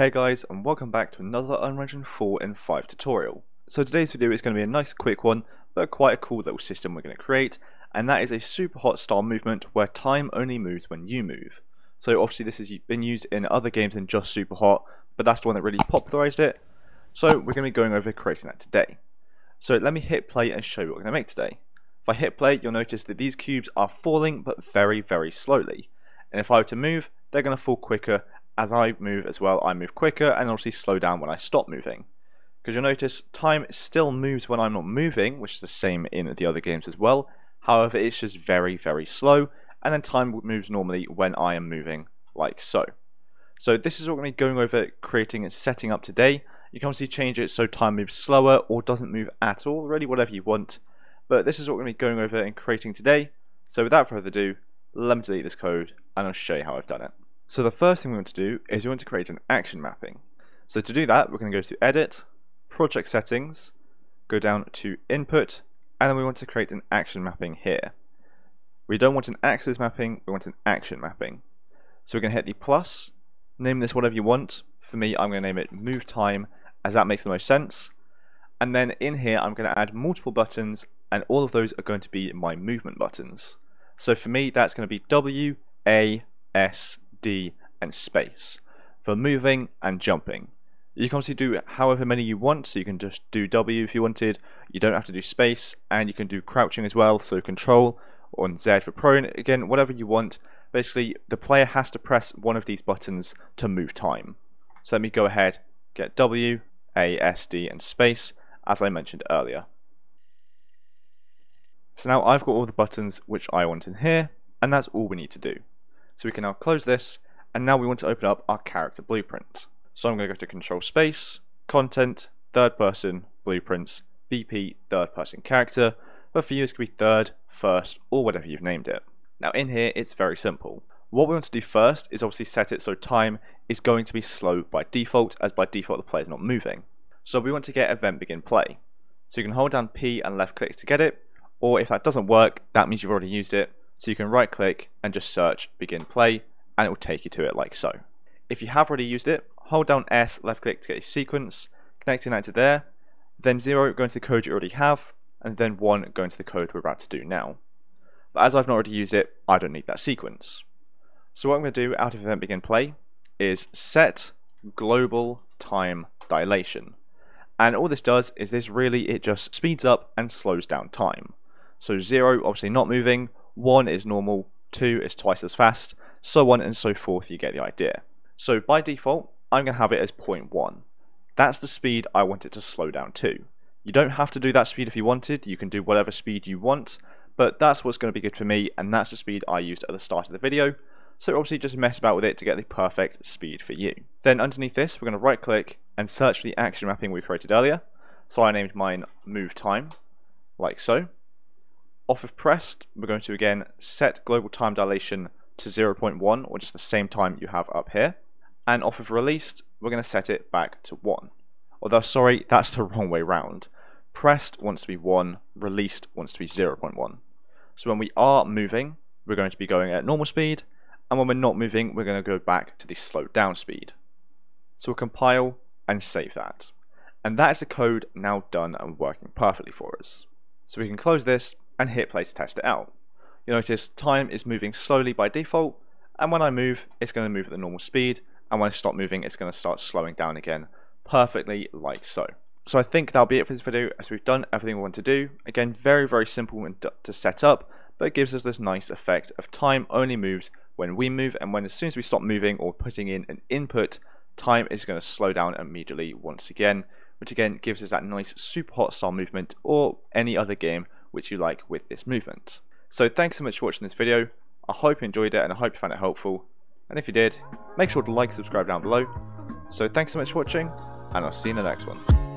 Hey guys, and welcome back to another Unreal Engine 4 and 5 tutorial. So today's video is going to be a nice quick one, but quite a cool little system we're going to create, and that is a Superhot style movement where time only moves when you move. So obviously this has been used in other games than just Superhot, but that's the one that really popularized it. So we're going to be going over creating that today. So let me hit play and show you what we're going to make today. If I hit play, you'll notice that these cubes are falling, but very, very slowly. And if I were to move, they're going to fall quicker. As I move as well, I move quicker and obviously slow down when I stop moving. Because you'll notice time still moves when I'm not moving, which is the same in the other games as well. However, it's just very, very slow, and then time moves normally when I am moving, like so. So this is what we're going to be going over, creating and setting up today. You can obviously change it so time moves slower or doesn't move at all, really whatever you want. But this is what we're going to be going over and creating today. So without further ado, let me delete this code and I'll show you how I've done it. So the first thing we want to do is we want to create an action mapping. So to do that, we're going to go to Edit, Project Settings, go down to Input, and then we want to create an action mapping here. We don't want an axis mapping, we want an action mapping. So we're going to hit the plus, name this whatever you want. For me, I'm going to name it Move Time, as that makes the most sense. And then in here, I'm going to add multiple buttons, and all of those are going to be my movement buttons. So for me, that's going to be W, A, S, D and space for moving and jumping. You can obviously do however many you want, so you can just do W if you wanted, you don't have to do space, and you can do crouching as well, so control on Z for prone, again whatever you want. Basically the player has to press one of these buttons to move time. So let me go ahead, get W, A, S, D and space as I mentioned earlier. So now I've got all the buttons which I want in here, and that's all we need to do. So we can now close this, and now we want to open up our character blueprint. So I'm going to go to Control Space, Content, Third Person, Blueprints, BP, Third Person Character, but for you this could be third, first, or whatever you've named it. Now in here it's very simple. What we want to do first is obviously set it so time is going to be slow by default, as by default the player's not moving. So we want to get Event Begin Play. So you can hold down P and left click to get it, or if that doesn't work, that means you've already used it. So you can right click and just search Begin Play and it will take you to it like so. If you have already used it, hold down S, left click to get a sequence, connecting that to there, then 0 going to the code you already have, and then 1 going to the code we're about to do now. But as I've not already used it, I don't need that sequence. So what I'm going to do out of Event Begin Play is set global time dilation. And all this does is this really, it just speeds up and slows down time. So 0 obviously not moving, 1 is normal, 2 is twice as fast, so on and so forth, you get the idea. So by default, I'm going to have it as 0.1. That's the speed I want it to slow down to. You don't have to do that speed if you wanted, you can do whatever speed you want, but that's what's going to be good for me, and that's the speed I used at the start of the video, so obviously just mess about with it to get the perfect speed for you. Then underneath this, we're going to right click and search the action mapping we created earlier. So I named mine Move Time, like so. Off of pressed, we're going to again set global time dilation to 0.1, or just the same time you have up here, and off of released we're going to set it back to 1. Although sorry, that's the wrong way round. Pressed wants to be 1, released wants to be 0.1. So when we are moving we're going to be going at normal speed, and when we're not moving we're going to go back to the slowed down speed. So we'll compile and save that, and that is the code now done and working perfectly for us. So we can close this and hit play to test it out. You'll notice time is moving slowly by default, and when I move it's going to move at the normal speed, and when I stop moving it's going to start slowing down again, perfectly like so. So I think that'll be it for this video, as we've done everything we want to do. Again, very, very simple to set up, but it gives us this nice effect of time only moves when we move, and when as soon as we stop moving or putting in an input, time is going to slow down immediately once again, which again gives us that nice Superhot style movement, or any other game which you like with this movement. So thanks so much for watching this video, I hope you enjoyed it and I hope you found it helpful, and if you did, make sure to like and subscribe down below. So thanks so much for watching, and I'll see you in the next one.